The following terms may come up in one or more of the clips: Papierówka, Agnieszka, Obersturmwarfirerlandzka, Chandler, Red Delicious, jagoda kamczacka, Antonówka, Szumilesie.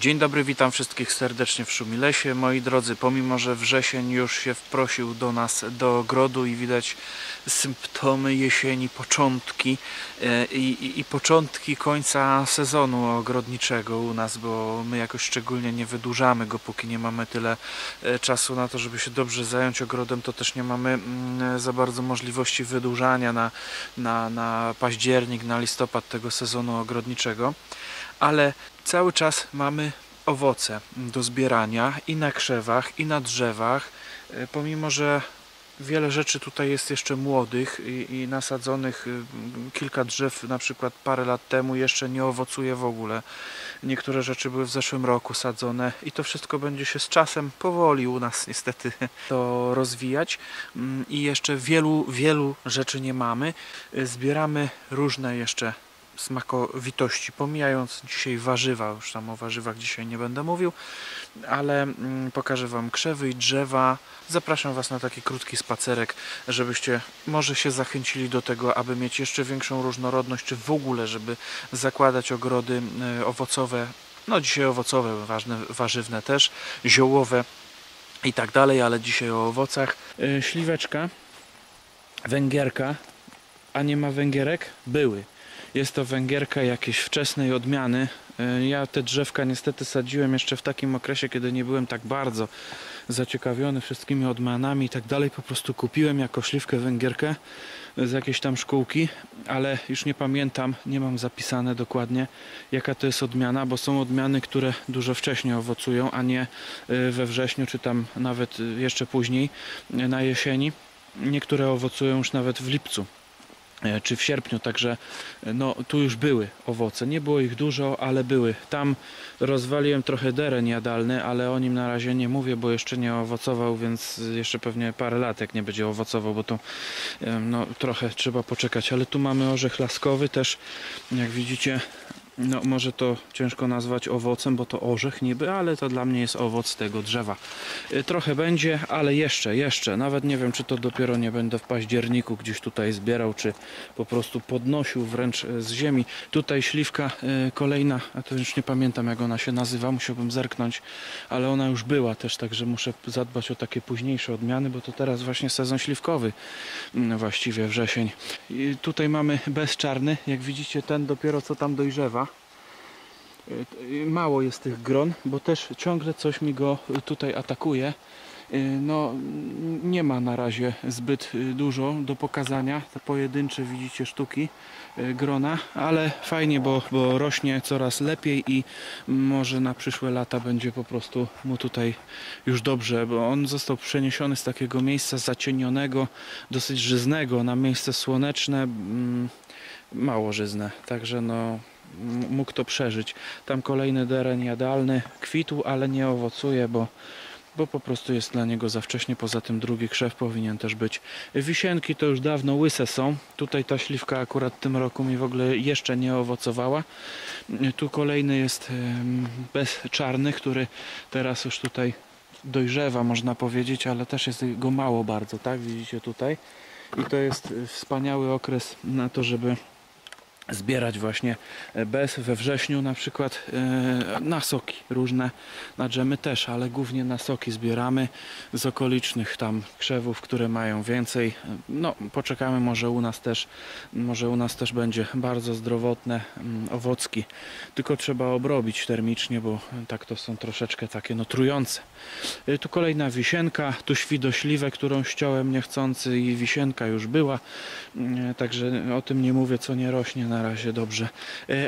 Dzień dobry, witam wszystkich serdecznie w Szumilesie. Moi drodzy, pomimo że wrzesień już się wprosił do nas, do ogrodu i widać symptomy jesieni, początki i początki końca sezonu ogrodniczego u nas, bo my jakoś szczególnie nie wydłużamy go, póki nie mamy tyle czasu na to, żeby się dobrze zająć ogrodem, to też nie mamy za bardzo możliwości wydłużania na październik, na listopad tego sezonu ogrodniczego. Ale cały czas mamy owoce do zbierania i na krzewach, i na drzewach, pomimo że wiele rzeczy tutaj jest jeszcze młodych i nasadzonych. Kilka drzew na przykład parę lat temu jeszcze nie owocuje w ogóle. Niektóre rzeczy były w zeszłym roku sadzone i to wszystko będzie się z czasem powoli u nas niestety to rozwijać. I jeszcze wielu rzeczy nie mamy. Zbieramy różne jeszcze smakowitości, pomijając dzisiaj warzywa, już tam o warzywach dzisiaj nie będę mówił, ale pokażę Wam krzewy i drzewa. Zapraszam Was na taki krótki spacerek, żebyście może się zachęcili do tego, aby mieć jeszcze większą różnorodność, czy w ogóle, żeby zakładać ogrody owocowe, no dzisiaj owocowe, warzywne też, ziołowe i tak dalej, ale dzisiaj o owocach. Śliweczka, węgierka, a nie ma węgierek? Były. Jest to węgierka jakiejś wczesnej odmiany. Ja te drzewka niestety sadziłem jeszcze w takim okresie, kiedy nie byłem tak bardzo zaciekawiony wszystkimi odmianami i tak dalej. Po prostu kupiłem jako śliwkę węgierkę z jakiejś tam szkółki, ale już nie pamiętam, nie mam zapisane dokładnie, jaka to jest odmiana, bo są odmiany, które dużo wcześniej owocują, a nie we wrześniu, czy tam nawet jeszcze później, na jesieni. Niektóre owocują już nawet w lipcu czy w sierpniu, także no, tu już były owoce, nie było ich dużo, ale były. Tam rozwaliłem trochę deren jadalny, ale o nim na razie nie mówię, bo jeszcze nie owocował, więc jeszcze pewnie parę lat jak nie będzie owocował, bo to no, trochę trzeba poczekać. Ale tu mamy orzech laskowy też, jak widzicie, no może to ciężko nazwać owocem, bo to orzech niby, ale to dla mnie jest owoc tego drzewa. Trochę będzie, ale jeszcze. Nawet nie wiem, czy to dopiero nie będę w październiku gdzieś tutaj zbierał, czy po prostu podnosił wręcz z ziemi. Tutaj śliwka kolejna, a to już nie pamiętam jak ona się nazywa, musiałbym zerknąć, ale ona już była też, także muszę zadbać o takie późniejsze odmiany, bo to teraz właśnie sezon śliwkowy, właściwie wrzesień. I tutaj mamy bezczarny, jak widzicie ten dopiero co tam dojrzewa. Mało jest tych gron, bo też ciągle coś mi go tutaj atakuje. No, nie ma na razie zbyt dużo do pokazania. Te pojedyncze, widzicie, sztuki grona, ale fajnie, bo rośnie coraz lepiej i może na przyszłe lata będzie po prostu mu tutaj już dobrze, bo on został przeniesiony z takiego miejsca zacienionego, dosyć żyznego, na miejsce słoneczne, mało żyzne, także no mógł to przeżyć. Tam kolejny deren jadalny kwitł, ale nie owocuje, bo po prostu jest dla niego za wcześnie. Poza tym drugi krzew powinien też być. Wisienki to już dawno łyse są. Tutaj ta śliwka akurat w tym roku mi w ogóle jeszcze nie owocowała. Tu kolejny jest bezczarny, który teraz już tutaj dojrzewa, można powiedzieć, ale też jest go mało bardzo, tak? Widzicie tutaj. I to jest wspaniały okres na to, żeby zbierać właśnie bez we wrześniu, na przykład na soki różne, na dżemy też, ale głównie na soki zbieramy z okolicznych tam krzewów, które mają więcej. No poczekamy, może u nas też będzie bardzo zdrowotne owocki, tylko trzeba obrobić termicznie, bo tak to są troszeczkę takie no trujące. Tu kolejna wisienka, tu świdośliwę, którą ściąłem niechcący i wisienka już była, także o tym nie mówię, co nie rośnie na razie dobrze.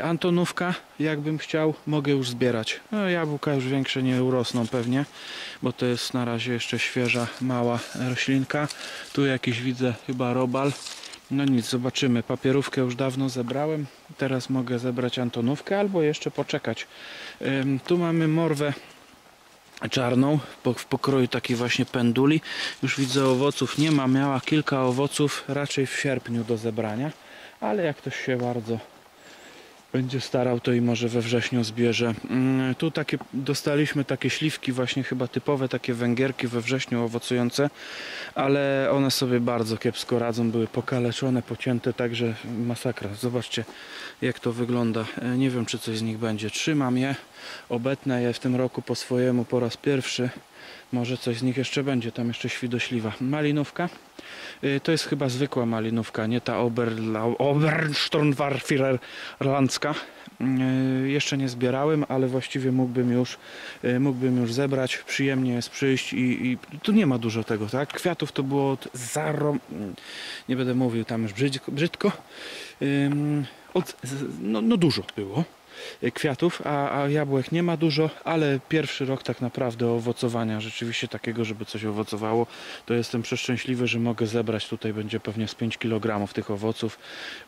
Antonówka, jakbym chciał, mogę już zbierać. No, jabłka już większe nie urosną pewnie, bo to jest na razie jeszcze świeża, mała roślinka. Tu jakiś widzę chyba robal. No nic, zobaczymy. Papierówkę już dawno zebrałem. Teraz mogę zebrać antonówkę albo jeszcze poczekać. Tu mamy morwę czarną, w pokroju takiej właśnie penduli. Już widzę, owoców nie ma. Miała kilka owoców raczej w sierpniu do zebrania. Ale jak ktoś się bardzo będzie starał, to i może we wrześniu zbierze. Tu takie dostaliśmy, takie śliwki właśnie chyba typowe, takie węgierki we wrześniu owocujące, ale one sobie bardzo kiepsko radzą, były pokaleczone, pocięte, także masakra. Zobaczcie, jak to wygląda. Nie wiem, czy coś z nich będzie. Trzymam je, obetnę je w tym roku po swojemu po raz pierwszy. Może coś z nich jeszcze będzie, tam jeszcze świdośliwa. Malinówka, to jest chyba zwykła malinówka, nie ta Obersturmwarfirerlandzka. Jeszcze nie zbierałem, ale właściwie mógłbym już zebrać. Przyjemnie jest przyjść i tu nie ma dużo tego, tak? Kwiatów to było od nie będę mówił, tam już brzydko. No dużo było kwiatów, a jabłek nie ma dużo, ale pierwszy rok tak naprawdę owocowania, rzeczywiście takiego, żeby coś owocowało, to jestem przeszczęśliwy, że mogę zebrać. Tutaj będzie pewnie z 5 kg tych owoców.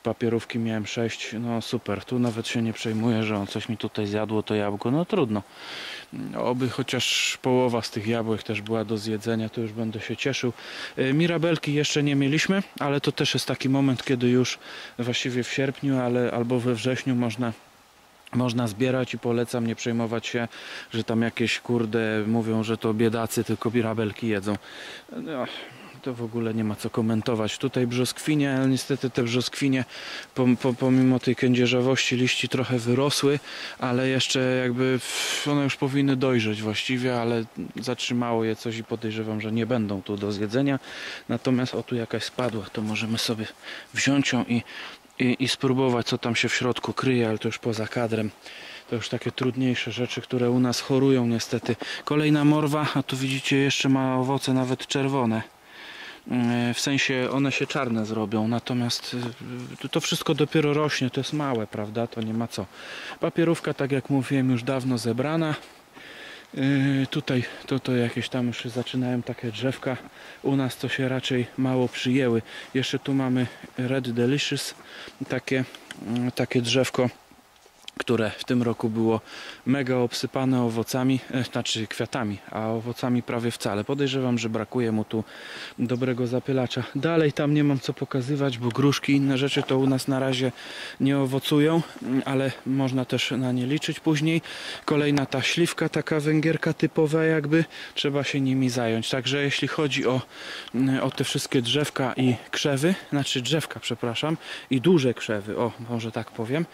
Papierówki miałem 6, no super, tu nawet się nie przejmuję, że on coś mi tutaj zjadło, to jabłko, no trudno. Oby chociaż połowa z tych jabłek też była do zjedzenia, to już będę się cieszył. Mirabelki jeszcze nie mieliśmy, ale to też jest taki moment, kiedy już właściwie w sierpniu, ale albo we wrześniu można zbierać i polecam nie przejmować się, że tam jakieś kurde mówią, że to biedacy tylko mirabelki jedzą. No, to w ogóle nie ma co komentować. Tutaj brzoskwinie, ale niestety te brzoskwinie pomimo tej kędzierzawości liści trochę wyrosły, ale jeszcze jakby one już powinny dojrzeć właściwie, ale zatrzymało je coś i podejrzewam, że nie będą tu do zjedzenia. Natomiast o, tu jakaś spadła, to możemy sobie wziąć ją i spróbować, co tam się w środku kryje, ale to już poza kadrem. To już takie trudniejsze rzeczy, które u nas chorują niestety. Kolejna morwa, a tu widzicie, jeszcze ma owoce nawet czerwone. W sensie one się czarne zrobią, natomiast to wszystko dopiero rośnie, to jest małe, prawda? To nie ma co. Papierówka, tak jak mówiłem, już dawno zebrana. Tutaj to jakieś tam już zaczynają takie drzewka, u nas to się raczej mało przyjęły. Jeszcze tu mamy Red Delicious, takie drzewko, które w tym roku było mega obsypane owocami, znaczy kwiatami, a owocami prawie wcale. Podejrzewam, że brakuje mu tu dobrego zapylacza. Dalej tam nie mam co pokazywać, bo gruszki i inne rzeczy to u nas na razie nie owocują, ale można też na nie liczyć później. Kolejna ta śliwka, taka węgierka typowa jakby, trzeba się nimi zająć. Także jeśli chodzi o te wszystkie drzewka i krzewy, znaczy drzewka, przepraszam, i duże krzewy, o, może tak powiem,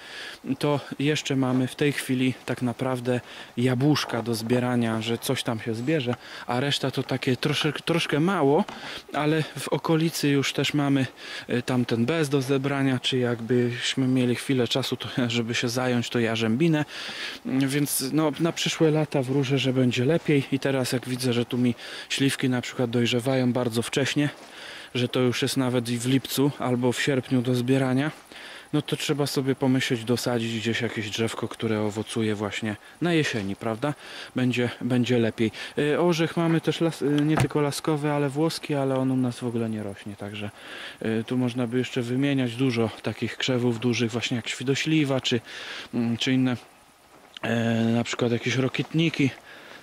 to jeszcze mamy w tej chwili tak naprawdę jabłuszka do zbierania, że coś tam się zbierze, a reszta to takie troszkę mało, ale w okolicy już też mamy tamten bez do zebrania, czy jakbyśmy mieli chwilę czasu, to, żeby się zająć, to jarzębinę, więc no, na przyszłe lata wróżę, że będzie lepiej. I teraz jak widzę, że tu mi śliwki na przykład dojrzewają bardzo wcześnie, że to już jest nawet i w lipcu albo w sierpniu do zbierania, no to trzeba sobie pomyśleć, dosadzić gdzieś jakieś drzewko, które owocuje właśnie na jesieni, prawda? Będzie lepiej. Orzech mamy też nie tylko laskowy, ale włoski, ale on u nas w ogóle nie rośnie, także tu można by jeszcze wymieniać dużo takich krzewów dużych, właśnie jak świdośliwa, czy inne, na przykład jakieś rokitniki.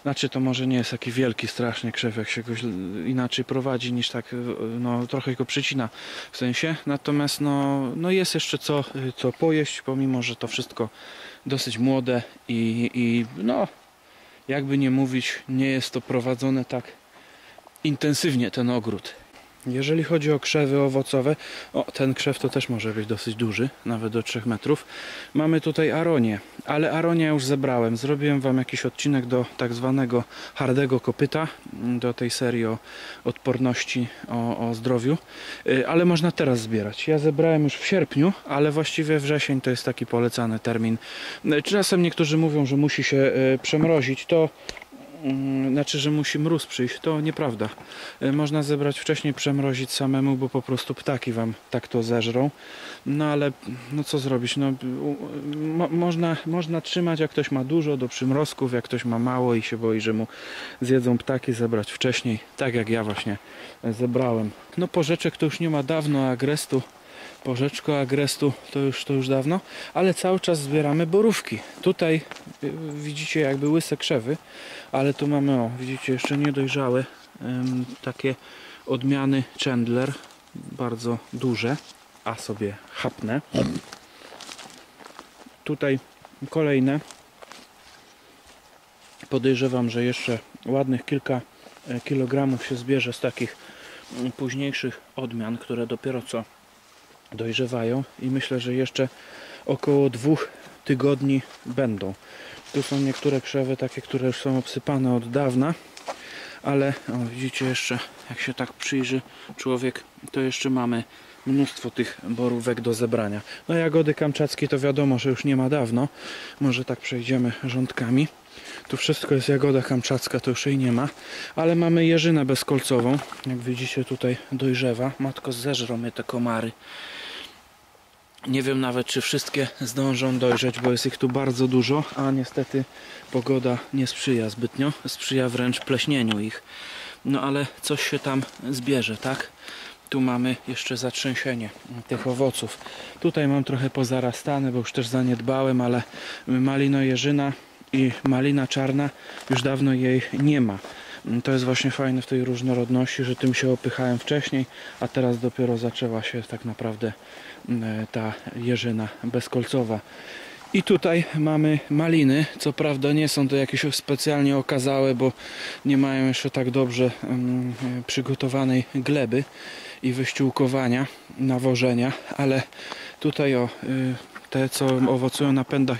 Znaczy, to może nie jest taki wielki, straszny krzew, jak się go inaczej prowadzi niż tak, no trochę go przycina w sensie. Natomiast no jest jeszcze co pojeść, pomimo że to wszystko dosyć młode i no jakby nie mówić, nie jest to prowadzone tak intensywnie, ten ogród. Jeżeli chodzi o krzewy owocowe, o, ten krzew to też może być dosyć duży, nawet do 3 metrów. Mamy tutaj aronię, ale aronię już zebrałem. Zrobiłem wam jakiś odcinek do tak zwanego hardego kopyta, do tej serii o odporności, o zdrowiu, ale można teraz zbierać. Ja zebrałem już w sierpniu, ale właściwie wrzesień to jest taki polecany termin. Czasem niektórzy mówią, że musi się przemrozić, to znaczy, że musi mróz przyjść, to nieprawda. Można zebrać wcześniej, przemrozić samemu, bo po prostu ptaki wam tak to zeżrą. No ale no co zrobić, no, można trzymać, jak ktoś ma dużo, do przymrozków, jak ktoś ma mało i się boi, że mu zjedzą ptaki, zebrać wcześniej, tak jak ja właśnie zebrałem. No porzeczek to już nie ma dawno, a agrestu, porzeczko agrestu to już dawno, ale cały czas zbieramy borówki. Tutaj widzicie jakby łyse krzewy, ale tu mamy, o, widzicie, jeszcze niedojrzałe takie odmiany Chandler, bardzo duże, a sobie chapnę. Tutaj kolejne, podejrzewam, że jeszcze ładnych kilka kilogramów się zbierze z takich późniejszych odmian, które dopiero co dojrzewają i myślę, że jeszcze około 2 tygodni będą. Tu są niektóre krzewy takie, które już są obsypane od dawna, ale o, widzicie jeszcze, jak się tak przyjrzy człowiek, to jeszcze mamy mnóstwo tych borówek do zebrania. No jagody kamczackie to wiadomo, że już nie ma dawno. Może tak przejdziemy rządkami. Tu wszystko jest jagoda kamczacka, to już jej nie ma. Ale mamy jeżynę bezkolcową. Jak widzicie tutaj dojrzewa. Matko, zeżrą mnie te komary. Nie wiem nawet, czy wszystkie zdążą dojrzeć, bo jest ich tu bardzo dużo, a niestety pogoda nie sprzyja zbytnio. Sprzyja wręcz pleśnieniu ich. No ale coś się tam zbierze, tak? Tu mamy jeszcze zatrzęsienie tych owoców. Tutaj mam trochę pozarastane, bo już też zaniedbałem, ale malinojeżyna i malina czarna już dawno jej nie ma. To jest właśnie fajne w tej różnorodności, że tym się opychałem wcześniej, a teraz dopiero zaczęła się tak naprawdę ta jeżyna bezkolcowa. I tutaj mamy maliny, co prawda nie są to jakieś specjalnie okazałe, bo nie mają jeszcze tak dobrze przygotowanej gleby i wyściółkowania, nawożenia, ale tutaj o, te co owocują na pędach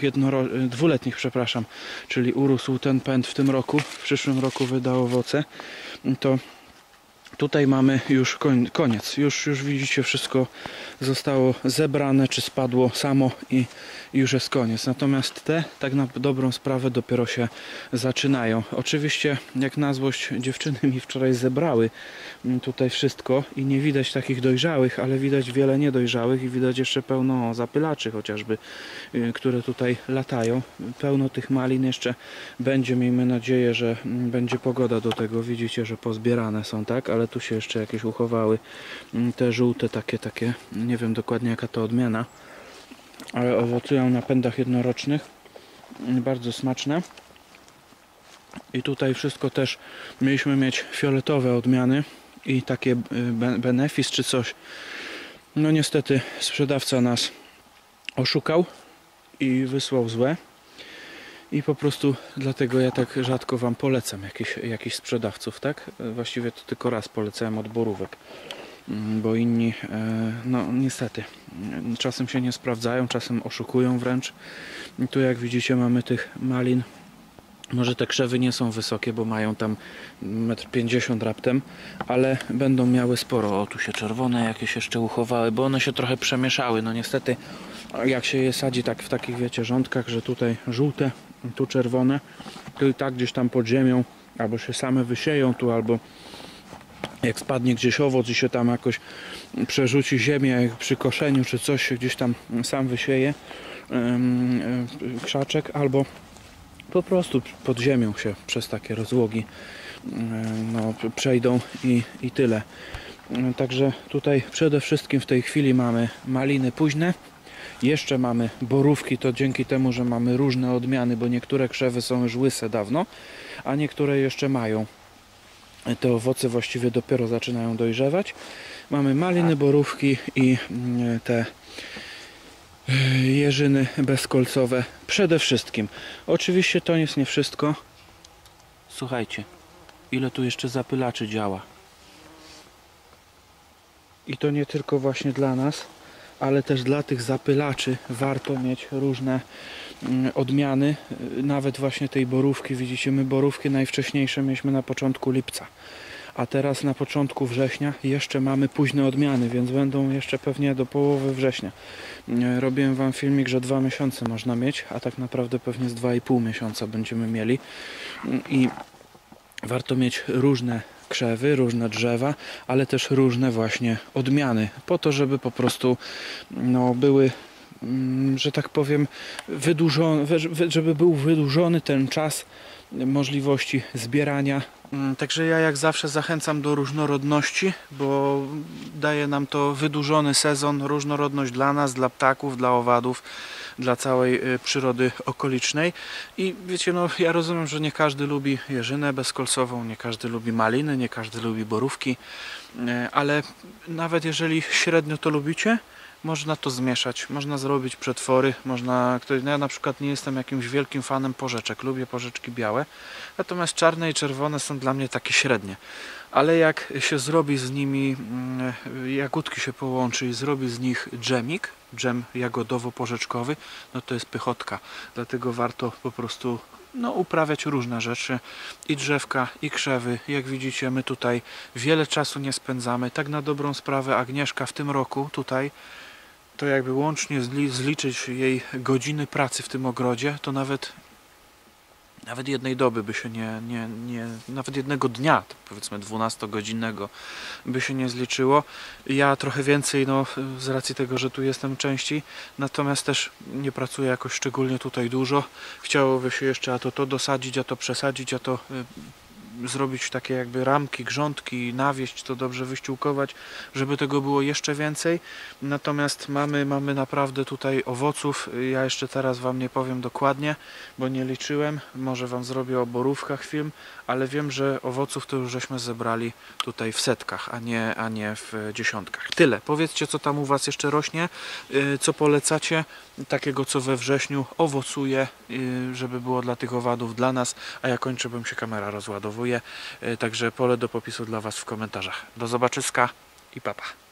dwuletnich, przepraszam, czyli urósł ten pęd w tym roku, w przyszłym roku wyda owoce, to tutaj mamy już koniec, już widzicie, wszystko zostało zebrane czy spadło samo i już jest koniec. Natomiast te tak na dobrą sprawę dopiero się zaczynają. Oczywiście jak na złość dziewczyny mi wczoraj zebrały tutaj wszystko i nie widać takich dojrzałych, ale widać wiele niedojrzałych i widać jeszcze pełno zapylaczy chociażby, które tutaj latają. Pełno tych malin jeszcze będzie, miejmy nadzieję, że będzie pogoda do tego. Widzicie, że pozbierane są, tak? Ale tu się jeszcze jakieś uchowały te żółte, takie, nie wiem dokładnie jaka to odmiana, ale owocują na pędach jednorocznych, bardzo smaczne. I tutaj wszystko też mieliśmy mieć fioletowe odmiany i takie benefis czy coś. No niestety sprzedawca nas oszukał i wysłał złe. I po prostu dlatego ja tak rzadko Wam polecam jakichś sprzedawców, tak? Właściwie to tylko raz polecałem od borówek, bo inni, no niestety, czasem się nie sprawdzają, czasem oszukują wręcz. I tu jak widzicie mamy tych malin, może te krzewy nie są wysokie, bo mają tam 1,50 m raptem, ale będą miały sporo. O, tu się czerwone jakieś jeszcze uchowały, bo one się trochę przemieszały. No niestety, jak się je sadzi tak w takich, wiecie, rządkach, że tutaj żółte, tu czerwone, to i tak gdzieś tam pod ziemią albo się same wysieją tu, albo jak spadnie gdzieś owoc i się tam jakoś przerzuci ziemię, jak przy koszeniu czy coś, się gdzieś tam sam wysieje krzaczek, albo po prostu pod ziemią się przez takie rozłogi no, przejdą i tyle. Także tutaj przede wszystkim w tej chwili mamy maliny późne. Jeszcze mamy borówki, to dzięki temu, że mamy różne odmiany, bo niektóre krzewy są już łyse dawno, a niektóre jeszcze mają. Te owoce właściwie dopiero zaczynają dojrzewać. Mamy maliny, borówki i te jeżyny bezkolcowe przede wszystkim. Oczywiście to jest nie wszystko. Słuchajcie, ile tu jeszcze zapylaczy działa. I to nie tylko właśnie dla nas, ale też dla tych zapylaczy warto mieć różne odmiany, nawet właśnie tej borówki. Widzicie, my borówki najwcześniejsze mieliśmy na początku lipca, a teraz na początku września jeszcze mamy późne odmiany, więc będą jeszcze pewnie do połowy września. Robiłem Wam filmik, że 2 miesiące można mieć, a tak naprawdę pewnie z 2,5 miesiąca będziemy mieli. I warto mieć różne krzewy, różne drzewa, ale też różne właśnie odmiany, po to, żeby po prostu no, były, że tak powiem, żeby był wydłużony ten czas możliwości zbierania. Także ja jak zawsze zachęcam do różnorodności, bo daje nam to wydłużony sezon, różnorodność dla nas, dla ptaków, dla owadów, dla całej przyrody okolicznej. I wiecie, no ja rozumiem, że nie każdy lubi jeżynę bezkolcową, nie każdy lubi maliny, nie każdy lubi borówki, ale nawet jeżeli średnio to lubicie, można to zmieszać, można zrobić przetwory, można... Ja na przykład nie jestem jakimś wielkim fanem porzeczek, lubię porzeczki białe, natomiast czarne i czerwone są dla mnie takie średnie. Ale jak się zrobi z nimi, jagódki się połączy i zrobi z nich dżemik, dżem jagodowo-porzeczkowy, no to jest pychotka. Dlatego warto po prostu uprawiać różne rzeczy, i drzewka, i krzewy. Jak widzicie, my tutaj wiele czasu nie spędzamy. Tak na dobrą sprawę Agnieszka w tym roku tutaj, to jakby łącznie zliczyć jej godziny pracy w tym ogrodzie, to nawet jednej doby by się nawet jednego dnia, powiedzmy 12-godzinnego, by się nie zliczyło. Ja trochę więcej, z racji tego, że tu jestem częściej, natomiast też nie pracuję jakoś szczególnie tutaj dużo. Chciałoby się jeszcze to dosadzić, to przesadzić, zrobić takie jakby ramki, grządki, nawieść, to dobrze wyściółkować, żeby tego było jeszcze więcej. Natomiast mamy naprawdę tutaj owoców. Ja jeszcze teraz Wam nie powiem dokładnie, bo nie liczyłem. Może Wam zrobię o borówkach film, ale wiem, że owoców to już żeśmy zebrali tutaj w setkach, a nie w dziesiątkach. Tyle. Powiedzcie, co tam u Was jeszcze rośnie, co polecacie, takiego, co we wrześniu owocuje, żeby było dla tych owadów, dla nas, a ja kończę, bym się kamera rozładowuje. Także pole do popisu dla Was w komentarzach. Do zobaczyska i pa pa.